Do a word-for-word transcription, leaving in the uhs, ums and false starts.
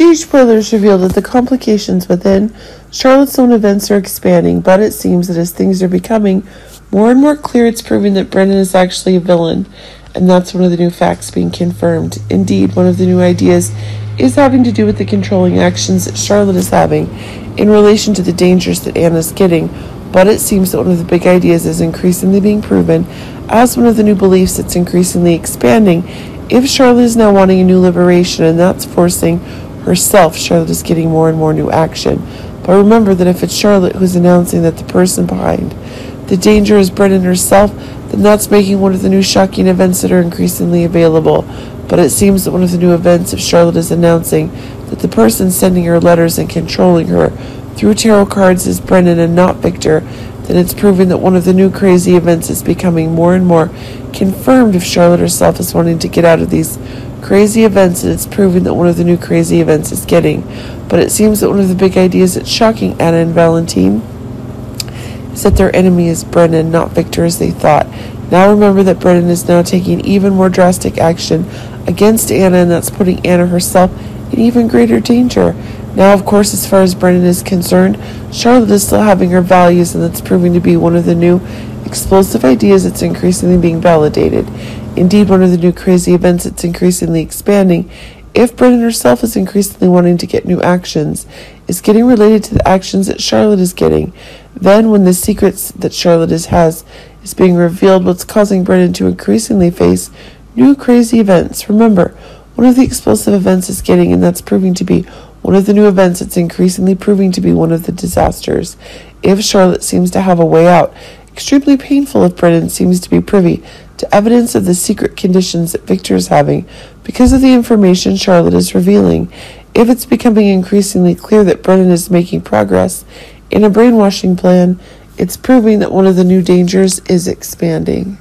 G H brothers revealed that the complications within Charlotte's own events are expanding, but it seems that as things are becoming more and more clear, it's proving that Brennan is actually a villain, and that's one of the new facts being confirmed. Indeed, one of the new ideas is having to do with the controlling actions that Charlotte is having in relation to the dangers that Anna's getting, but it seems that one of the big ideas is increasingly being proven as one of the new beliefs that's increasingly expanding. If Charlotte is now wanting a new liberation, and that's forcing herself, Charlotte is getting more and more new action. But remember that if it's Charlotte who's announcing that the person behind the danger is Brennan herself, then that's making one of the new shocking events that are increasingly available. But it seems that one of the new events, if Charlotte is announcing that the person sending her letters and controlling her through tarot cards is Brennan and not Victor, then it's proving that one of the new crazy events is becoming more and more confirmed if Charlotte herself is wanting to get out of these crazy events, and it's proving that one of the new crazy events is getting. But it seems that one of the big ideas that's shocking Anna and Valentine is that their enemy is Brennan, not Victor as they thought. Now remember that Brennan is now taking even more drastic action against Anna, and that's putting Anna herself in even greater danger. Now, of course, as far as Brennan is concerned, Charlotte is still having her values, and that's proving to be one of the new explosive ideas that's increasingly being validated. Indeed, one of the new crazy events that's increasingly expanding, if Brennan herself is increasingly wanting to get new actions, is getting related to the actions that Charlotte is getting. Then, when the secrets that Charlotte is, has is being revealed, what's causing Brennan to increasingly face new crazy events. Remember, one of the explosive events is getting, and that's proving to be one of the new events that's increasingly proving to be one of the disasters. If Charlotte seems to have a way out, extremely painful if Brennan seems to be privy to evidence of the secret conditions that Victor is having because of the information Charlotte is revealing. If it's becoming increasingly clear that Brennan is making progress in a brainwashing plan, it's proving that one of the new dangers is expanding.